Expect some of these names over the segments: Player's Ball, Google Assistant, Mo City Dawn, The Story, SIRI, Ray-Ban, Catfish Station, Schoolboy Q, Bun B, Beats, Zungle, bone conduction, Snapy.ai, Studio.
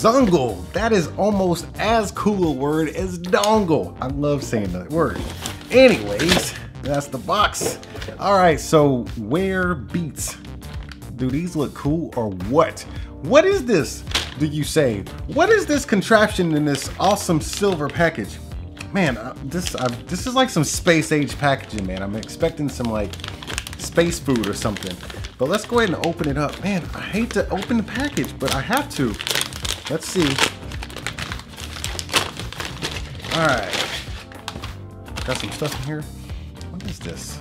Zungle. That is almost as cool a word as dongle. I love saying that word. Anyways, that's the box. All right, so wear beats. Do these look cool or what? What is this, do you say? What is this contraption in this awesome silver package? Man, this is like some space age packaging, man. I'm expecting some like space food or something. But let's go ahead and open it up. Man, I hate to open the package, but I have to. Let's see. All right. Got some stuff in here. What is this?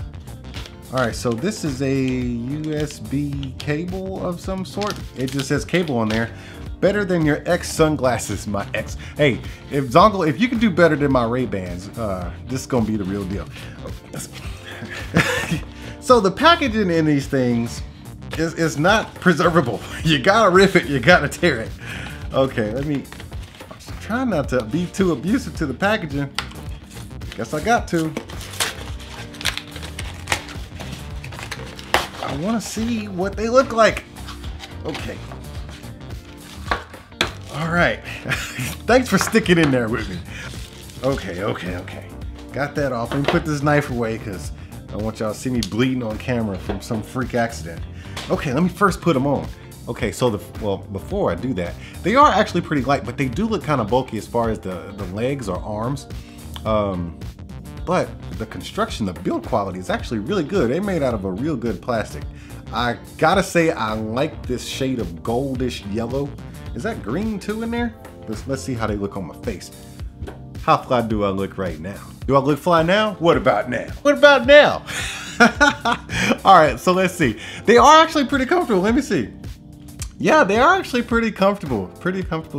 All right, so this is a USB cable of some sort. It just says cable on there. Better than your ex sunglasses, my ex. Hey, if Zungle, if you can do better than my Ray-Bans, this is gonna be the real deal. Oh, so the packaging in these things is not preservable. You gotta rip it, you gotta tear it. Okay, let me, I'm trying not to be too abusive to the packaging. Guess I got to. I wanna see what they look like. Okay. All right, thanks for sticking in there with me. Okay, okay. Got that off. Let me put this knife away because I don't want y'all to see me bleeding on camera from some freak accident. Okay, let me first put them on. Okay, so well, before I do that, they are actually pretty light, but they do look kind of bulky as far as the legs or arms. But the construction, the build quality is actually really good. They're made out of a real good plastic. I gotta say, I like this shade of goldish yellow. Is that green too in there? Let's see how they look on my face. How fly do I look right now? Do I look fly now? What about now? What about now? All right, so let's see. They are actually pretty comfortable. Let me see. Yeah, they are actually pretty comfortable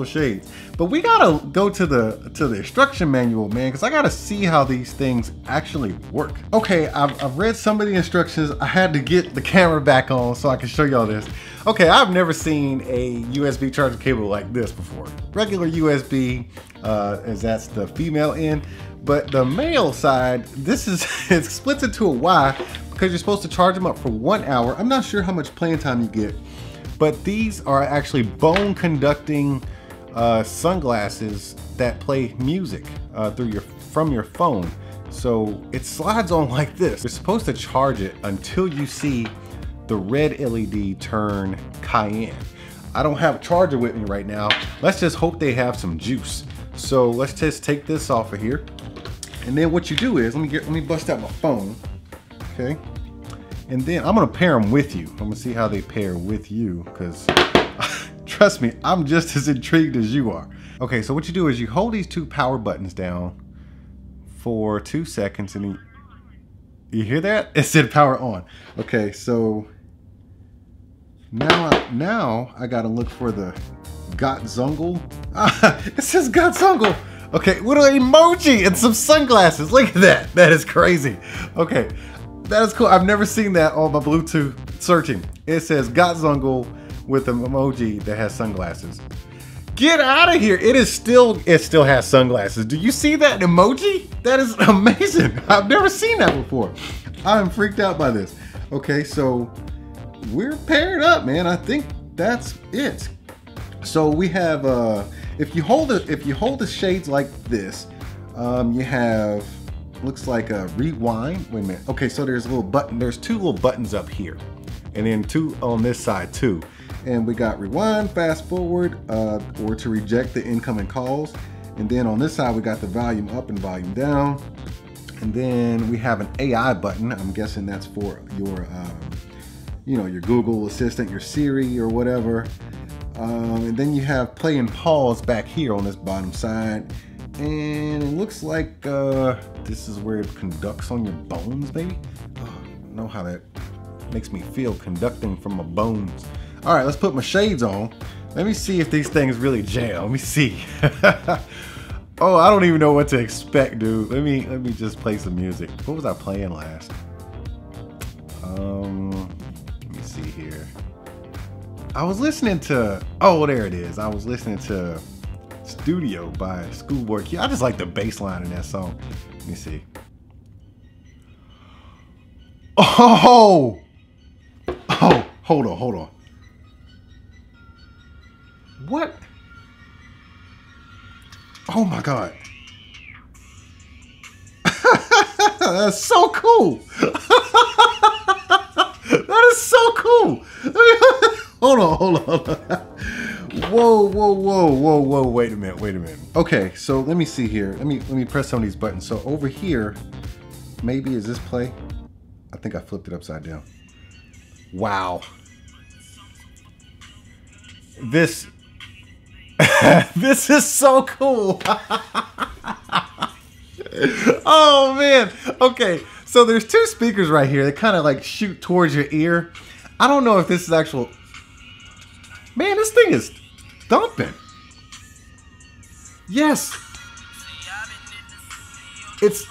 shades. But we gotta go to the instruction manual, man, because I gotta see how these things actually work. Okay, I've read some of the instructions. I had to get the camera back on so I can show y'all this. Okay, I've never seen a USB charging cable like this before. Regular USB, as that's the female end, but the male side, this is it splits into a Y because you're supposed to charge them up for 1 hour. I'm not sure how much playing time you get. But these are actually bone conducting sunglasses that play music from your phone. So it slides on like this. You're supposed to charge it until you see the red LED turn cayenne. I don't have a charger with me right now. Let's just hope they have some juice. So let's just take this off of here. And then what you do is, let me bust out my phone, okay? And then I'm gonna pair them with you. I'm gonna see how they pair with you, because trust me, I'm just as intrigued as you are. Okay, so what you do is you hold these two power buttons down for 2 seconds, and you hear that? It said power on. Okay, so now I gotta look for the Got Zungle. It says Got Zungle. Okay, what an emoji and some sunglasses. Look at that, that is crazy. Okay. That is cool. I've never seen that on my Bluetooth searching. It says Got Zungle with an emoji that has sunglasses. Get out of here. It still has sunglasses. Do you see that emoji? That is amazing. I've never seen that before. I'm freaked out by this. Okay, so we're paired up, man. I think that's it. So we have if you hold the shades like this, you have looks like a rewind. Wait a minute. Okay, so there's a little button. There's two little buttons up here, and then two on this side too. And we got rewind, fast forward, or to reject the incoming calls. And then on this side, we got the volume up and volume down. And then we have an AI button. I'm guessing that's for your, you know, your Google Assistant, your Siri or whatever. And then you have play and pause back here on this bottom side. And it looks like this is where it conducts on your bones, baby. Oh, I don't know how that makes me feel, conducting from my bones. All right, let's put my shades on. Let me see if these things really jam. Let me see. Oh, I don't even know what to expect, dude. Let me just play some music. What was I playing last? Let me see here. I was listening to, oh, there it is. I was listening to Studio by Schoolboy Q. I just like the bass line in that song. Let me see. Oh, hold on. What? Oh my god. That's so cool. That is so cool. Hold on, hold on, hold on. Whoa, whoa, whoa, whoa, whoa, wait a minute, wait a minute. Okay, so let me see here. Let me press some of these buttons. So over here, maybe is this play? I think I flipped it upside down. Wow. This, this is so cool. Oh man, okay. So there's two speakers right here that kind of like shoot towards your ear. I don't know if this is actual, man, this thing is thumping. Yes. It's,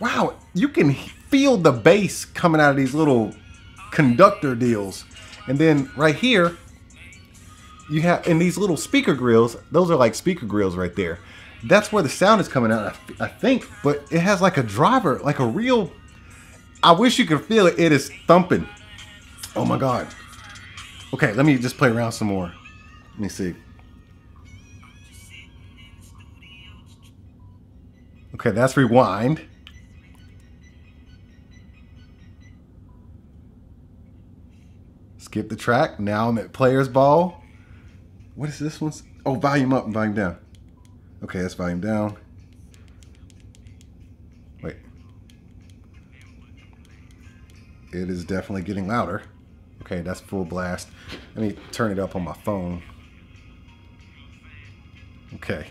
wow, you can feel the bass coming out of these little conductor deals. And then right here, you have, in these little speaker grills, those are like speaker grills right there. That's where the sound is coming out, I think, but it has like a driver, like a real, I wish you could feel it. It is thumping. Oh my God. Okay, let me just play around some more. Let me see. Okay, that's rewind. Skip the track. Now I'm at Player's Ball. What is this one? Oh, volume up and volume down. Okay, that's volume down. Wait. It is definitely getting louder. Okay, that's full blast. Let me turn it up on my phone. Okay.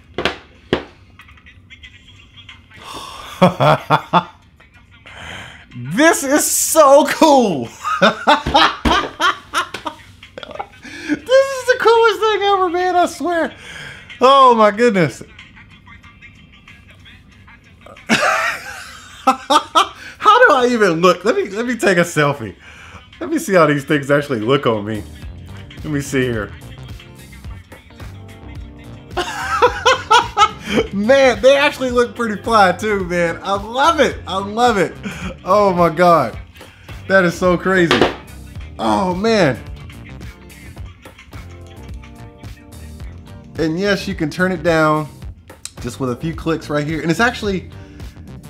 This is so cool. Ever, man, I swear. Oh my goodness. How do I even look? Let me take a selfie. Let me see how these things actually look on me. Let me see here. Man, they actually look pretty fly too, man. I love it. I love it. Oh my god. That is so crazy. Oh man. And yes, you can turn it down just with a few clicks right here. And it's actually,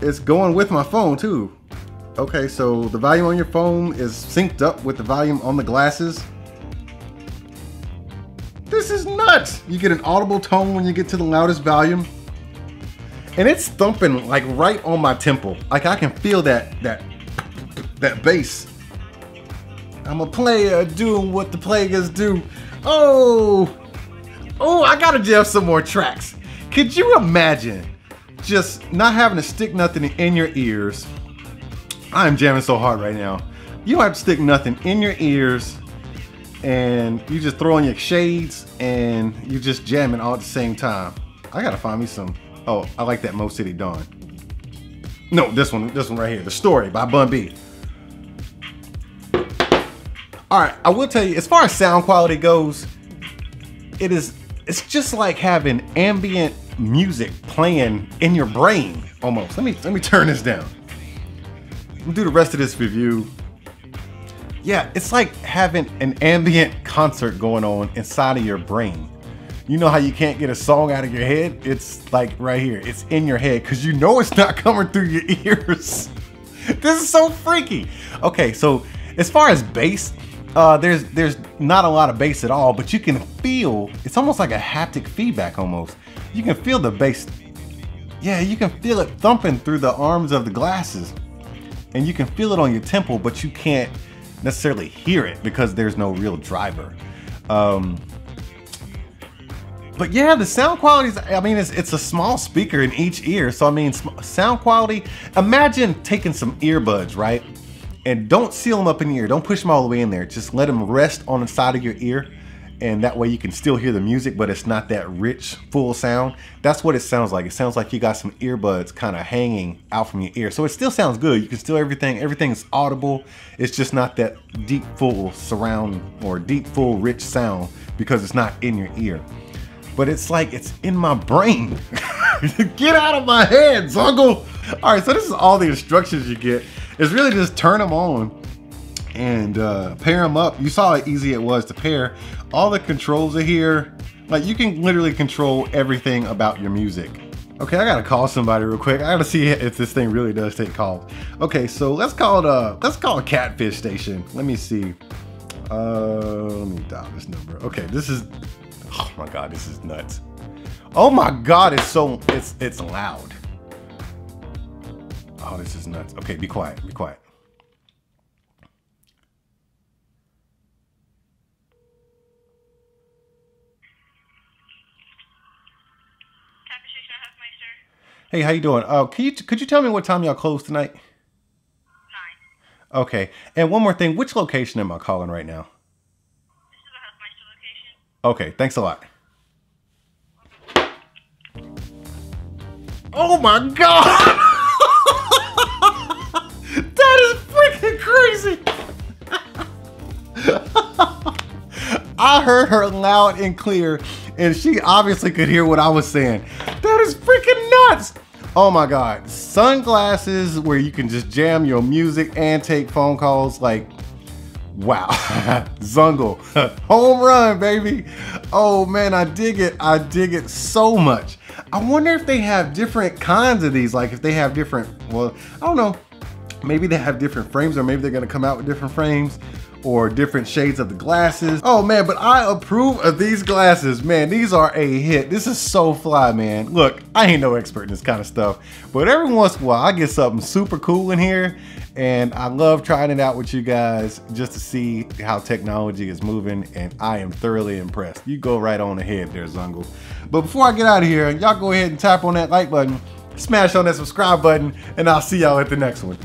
it's going with my phone too. Okay, so the volume on your phone is synced up with the volume on the glasses. This is nuts. You get an audible tone when you get to the loudest volume. And it's thumping like right on my temple. Like I can feel that bass. I'm a player doing what the players do. Oh. Oh, I gotta jam some more tracks. Could you imagine just not having to stick nothing in your ears? I'm jamming so hard right now. You don't have to stick nothing in your ears and you just throw on your shades and you just jamming all at the same time. I gotta find me some. Oh, I like that Mo City Dawn. No, this one right here. The Story by Bun B. All right, I will tell you, as far as sound quality goes, it's just like having ambient music playing in your brain almost. Let me turn this down. We'll do the rest of this review. Yeah, it's like having an ambient concert going on inside of your brain. You know how you can't get a song out of your head? It's like right here, it's in your head because you know it's not coming through your ears. This is so freaky. Okay, so as far as bass, there's not a lot of bass at all, but you can feel, it's almost like a haptic feedback almost. You can feel the bass. Yeah, you can feel it thumping through the arms of the glasses. And you can feel it on your temple, but you can't necessarily hear it because there's no real driver. But yeah, the sound quality is, I mean, it's a small speaker in each ear. So I mean, sound quality, imagine taking some earbuds, right? And don't seal them up in the ear. Don't push them all the way in there. Just let them rest on the side of your ear. And that way you can still hear the music, but it's not that rich, full sound. That's what it sounds like. It sounds like you got some earbuds kind of hanging out from your ear. So it still sounds good. You can still everything's audible. It's just not that deep, full surround or deep, full, rich sound because it's not in your ear. But it's like, it's in my brain. Get out of my head, Zungle. All right, so this is all the instructions you get. It's really just turn them on and pair them up. You saw how easy it was to pair. All the controls are here. Like, you can literally control everything about your music. Okay, I gotta call somebody real quick. I gotta see if this thing really does take calls. Okay, so let's call it Catfish Station. Let me see. Let me dial this number. Okay, this is, oh my God, this is nuts. Oh my God, it's loud. Oh, this is nuts. Okay, be quiet, be quiet. Hey, how you doing? Could you tell me what time y'all close tonight? 9. Okay. And one more thing, which location am I calling right now? This is the Housemaster location. Okay, thanks a lot. Oh my God! That is freaking crazy! I heard her loud and clear, and she obviously could hear what I was saying. That is freaking nuts! Oh my God, sunglasses where you can just jam your music and take phone calls, like, wow. Zungle, home run, baby. Oh man, I dig it so much. I wonder if they have different kinds of these, like if they have different, well, I don't know, maybe they have different frames, or maybe they're gonna come out with different frames, or different shades of the glasses. Oh man, but I approve of these glasses. Man, these are a hit. This is so fly, man. Look, I ain't no expert in this kind of stuff, but every once in a while I get something super cool in here, and I love trying it out with you guys just to see how technology is moving, and I am thoroughly impressed. You go right on ahead there, Zungle. But before I get out of here, y'all go ahead and tap on that like button, smash on that subscribe button, and I'll see y'all at the next one.